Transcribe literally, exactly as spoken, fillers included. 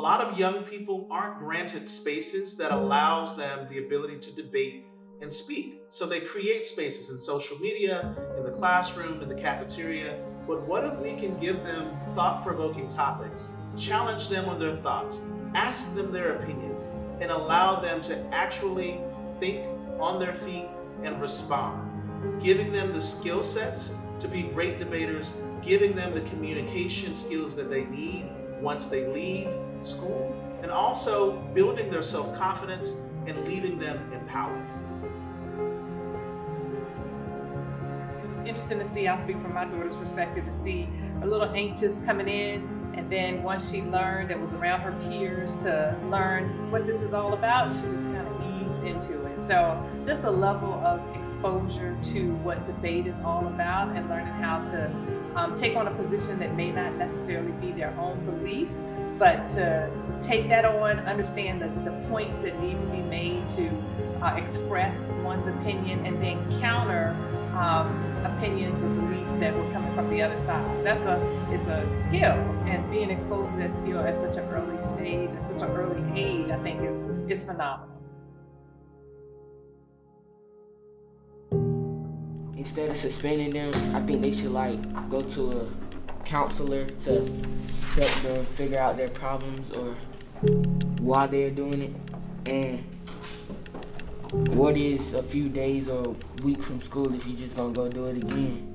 lot of young people aren't granted spaces that allows them the ability to debate and speak. So they create spaces in social media, in the classroom, in the cafeteria. But what if we can give them thought-provoking topics, challenge them on their thoughts, ask them their opinions, and allow them to actually think on their feet and respond, giving them the skill sets to be great debaters, giving them the communication skills that they need once they leave school, and also building their self-confidence and leaving them empowered. It's interesting to see, I'll speak from my daughter's perspective, to see a little anxious coming in, and then once she learned it was around her peers to learn what this is all about, she just kind of eased into it. So just a level of exposure to what debate is all about and learning how to Um, take on a position that may not necessarily be their own belief, but to take that on, understand the, the points that need to be made to uh, express one's opinion, and then counter um, opinions or beliefs that were coming from the other side. That's a, it's a skill, and being exposed to that skill at such an early stage, at such an early age, I think is, is phenomenal. Instead of suspending them, I think they should like go to a counselor to help them figure out their problems or why they're doing it. And what is a few days or a week from school if you're just gonna go do it again?